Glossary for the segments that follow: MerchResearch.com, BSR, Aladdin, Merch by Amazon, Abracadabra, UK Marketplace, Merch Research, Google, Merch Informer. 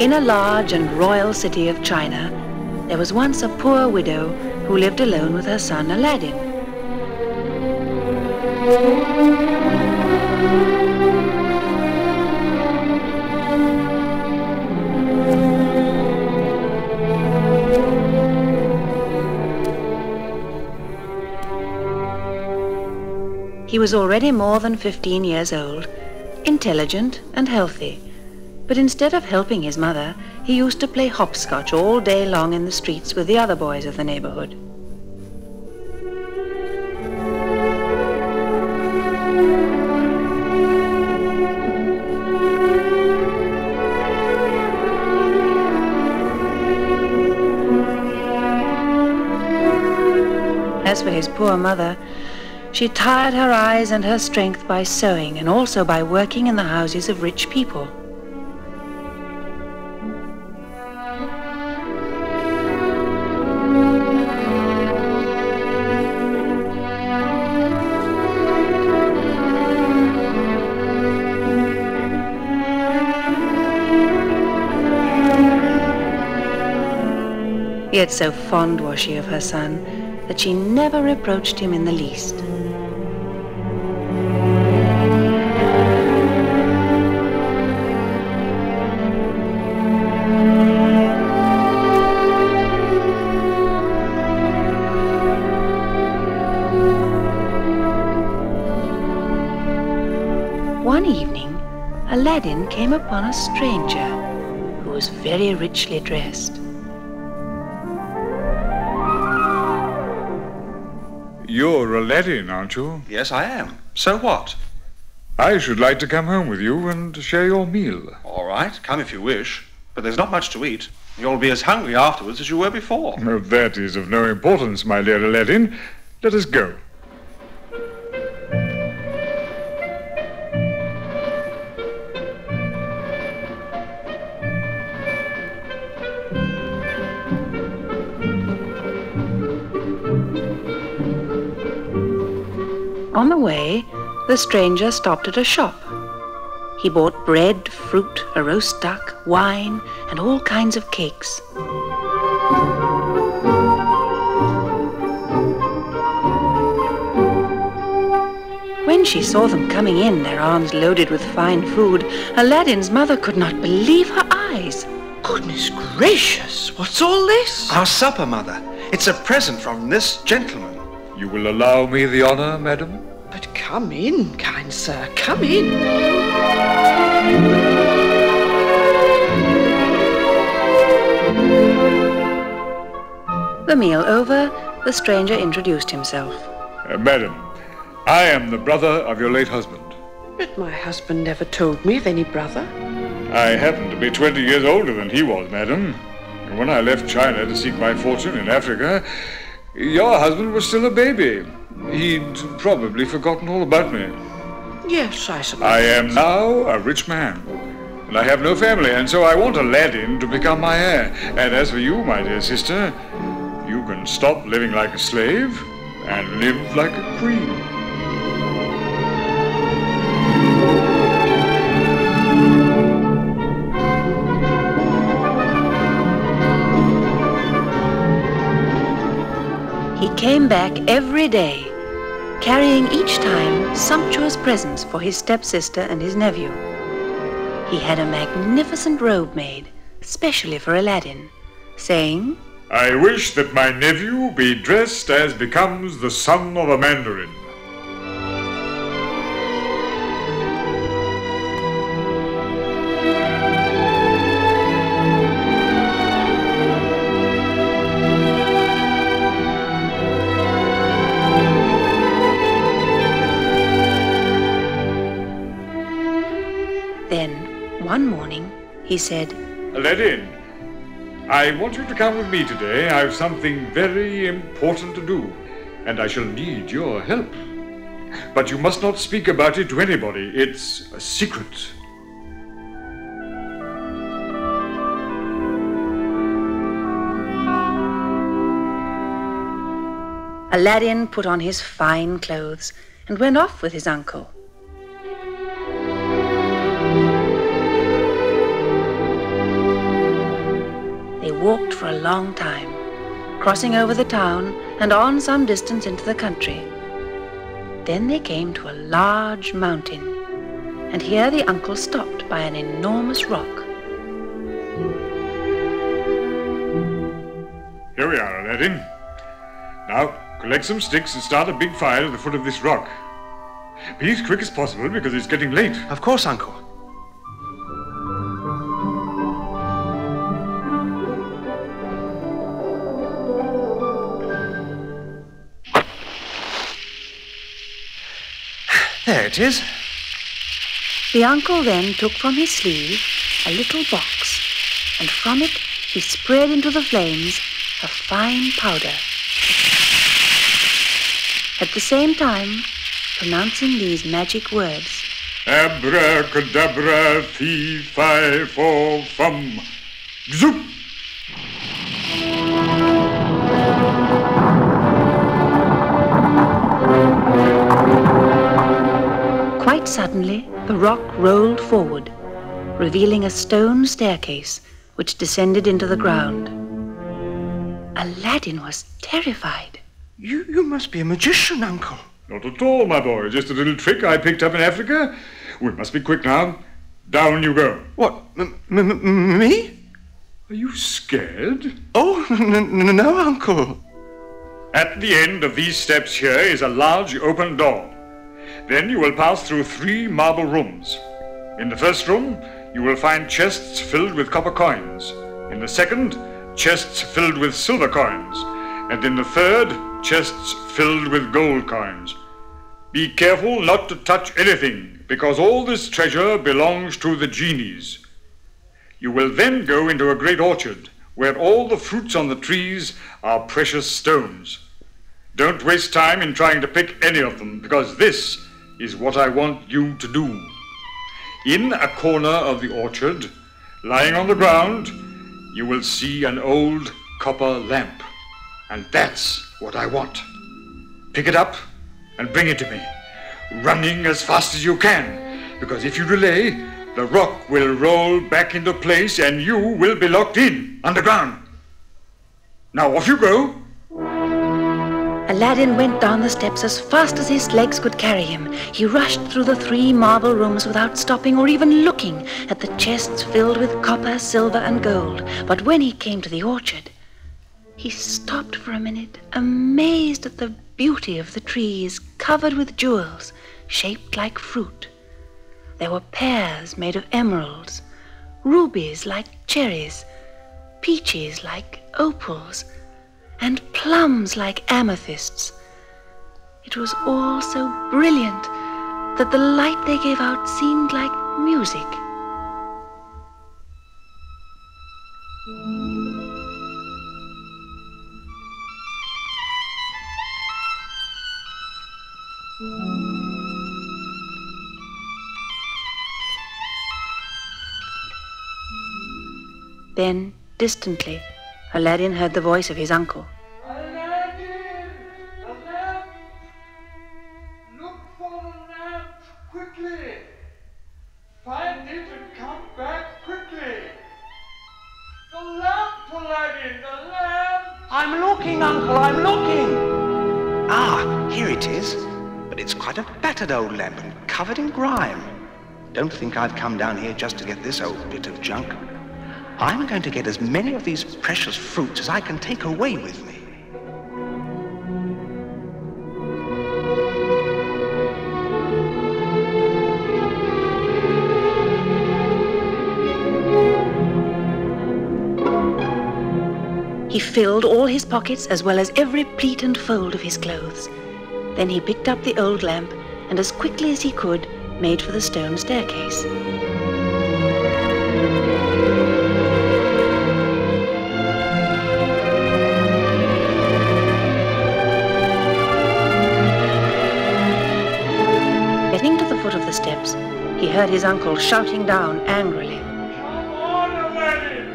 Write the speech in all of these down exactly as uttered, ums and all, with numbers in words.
In a large and royal city of China, there was once a poor widow who lived alone with her son Aladdin. He was already more than fifteen years old, intelligent and healthy. But instead of helping his mother, he used to play hopscotch all day long in the streets with the other boys of the neighborhood. As for his poor mother, she tired her eyes and her strength by sewing and also by working in the houses of rich people. Yet so fond was she of her son that she never reproached him in the least. One evening, Aladdin came upon a stranger who was very richly dressed. You're Aladdin, aren't you? Yes, I am. So what? I should like to come home with you and share your meal. All right, come if you wish. But there's not much to eat. You'll be as hungry afterwards as you were before. No, that is of no importance, my dear Aladdin. Let us go. On the way, the stranger stopped at a shop. He bought bread, fruit, a roast duck, wine, and all kinds of cakes. When she saw them coming in, their arms loaded with fine food, Aladdin's mother could not believe her eyes. Goodness gracious, what's all this? Our supper, mother. It's a present from this gentleman. You will allow me the honor, madam? But come in, kind sir, come in. The meal over, the stranger introduced himself. Uh, madam, I am the brother of your late husband. But my husband never told me of any brother. I happen to be twenty years older than he was, madam. And when I left China to seek my fortune in Africa, your husband was still a baby. He'd probably forgotten all about me. Yes, I suppose. I am now a rich man, and I have no family, and so I want Aladdin to become my heir. And as for you, my dear sister, you can stop living like a slave and live like a queen. He came back every day, carrying each time sumptuous presents for his stepsister and his nephew. He had a magnificent robe made, specially for Aladdin, saying, "I wish that my nephew be dressed as becomes the son of a mandarin." Then, one morning, he said, "Aladdin, I want you to come with me today. I have something very important to do, and I shall need your help. But you must not speak about it to anybody. It's a secret." Aladdin put on his fine clothes and went off with his uncle. walked for a long time, crossing over the town and on some distance into the country. Then they came to a large mountain, and here the uncle stopped by an enormous rock. Here we are, Aladdin. Now, collect some sticks and start a big fire at the foot of this rock. Be as quick as possible because it's getting late. Of course, Uncle. There it is. The uncle then took from his sleeve a little box, and from it he spread into the flames a fine powder. At the same time, pronouncing these magic words: Abracadabra, fee, fi, fo, fum, zoop. Suddenly, the rock rolled forward, revealing a stone staircase which descended into the ground. Aladdin was terrified. You, you must be a magician, Uncle. Not at all, my boy. Just a little trick I picked up in Africa. We must be quick now. Down you go. What? M- m- me? Are you scared? Oh, n- n- no, Uncle. At the end of these steps here is a large open door. Then you will pass through three marble rooms. In the first room, you will find chests filled with copper coins. In the second, chests filled with silver coins. And in the third, chests filled with gold coins. Be careful not to touch anything, because all this treasure belongs to the genies. You will then go into a great orchard, where all the fruits on the trees are precious stones. Don't waste time in trying to pick any of them, because this is what I want you to do. In a corner of the orchard, lying on the ground, you will see an old copper lamp. And that's what I want. Pick it up and bring it to me, running as fast as you can, because if you delay, the rock will roll back into place and you will be locked in underground. Now off you go. Aladdin went down the steps as fast as his legs could carry him. He rushed through the three marble rooms without stopping or even looking at the chests filled with copper, silver and gold. But when he came to the orchard, he stopped for a minute, amazed at the beauty of the trees covered with jewels, shaped like fruit. There were pears made of emeralds, rubies like cherries, peaches like opals, and plums like amethysts. It was all so brilliant that the light they gave out seemed like music. Then, distantly, Aladdin heard the voice of his uncle. Aladdin! The lamp! Look for the lamp quickly! Find it and come back quickly! The lamp, Aladdin! The lamp! I'm looking, Uncle, I'm looking! Ah, here it is. But it's quite a battered old lamp and covered in grime. Don't think I've come down here just to get this old bit of junk. I'm going to get as many of these precious fruits as I can take away with me. He filled all his pockets as well as every pleat and fold of his clothes. Then he picked up the old lamp and as quickly as he could, made for the stone staircase. Steps, he heard his uncle shouting down angrily. Come on, Aladdin!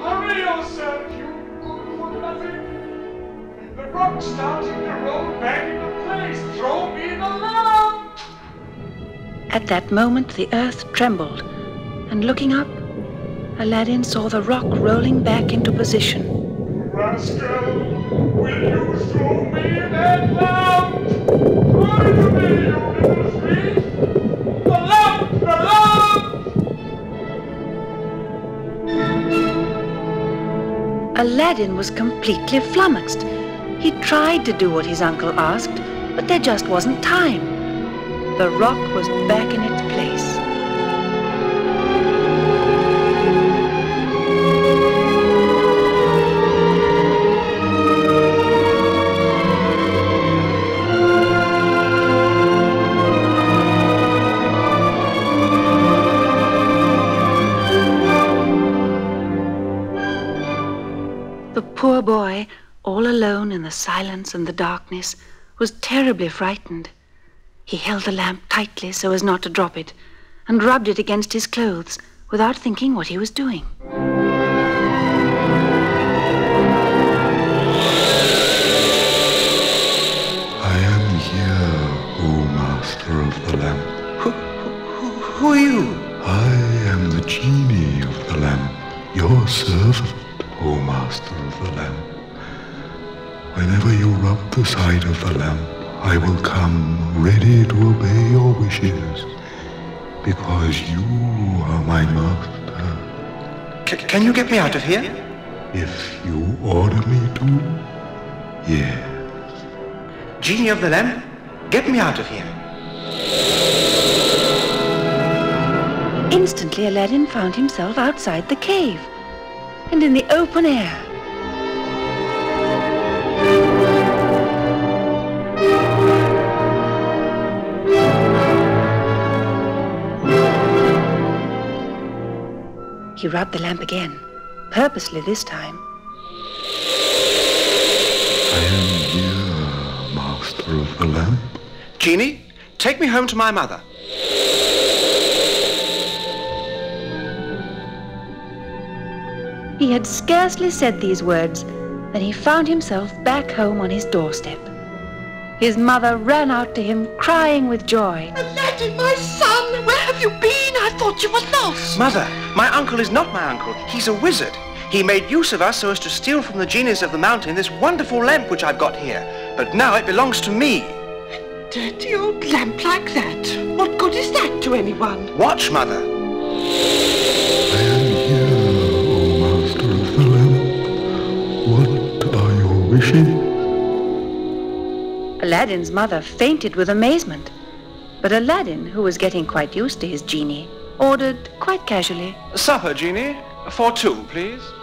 Hurry yourself, you good-for-nothing! The rock's starting to roll back into place! Throw me the lamp! At that moment, the earth trembled, and looking up, Aladdin saw the rock rolling back into position. Rascal, will you show me that lamp? Come to me, you little street! The lamp, the lamp! Aladdin was completely flummoxed. He tried to do what his uncle asked, but there just wasn't time. The rock was back in its place. The poor boy, all alone in the silence and the darkness, was terribly frightened. He held the lamp tightly so as not to drop it, and rubbed it against his clothes without thinking what he was doing. I am here, O master of the lamp. Who, who, who are you? I am the genie of the lamp, your servant, O master of the lamp. Whenever you rub the side of the lamp, I will come ready to obey your wishes, because you are my master. C can you get me out of here? If you order me to, yes. Genie of the lamp, get me out of here. Instantly, Aladdin found himself outside the cave, and in the open air. He rubbed the lamp again, purposely this time. I am here, master of the lamp. Genie, take me home to my mother. He had scarcely said these words than he found himself back home on his doorstep. His mother ran out to him, crying with joy. Aladdin, my son, where have you been? I thought you were lost. Mother, my uncle is not my uncle. He's a wizard. He made use of us so as to steal from the genies of the mountain this wonderful lamp which I've got here. But now it belongs to me. A dirty old lamp like that. What good is that to anyone? Watch, Mother. I am here, O master of the lamp. What are your wishes? Aladdin's mother fainted with amazement, but Aladdin, who was getting quite used to his genie, ordered quite casually. Supper, genie, for two, please.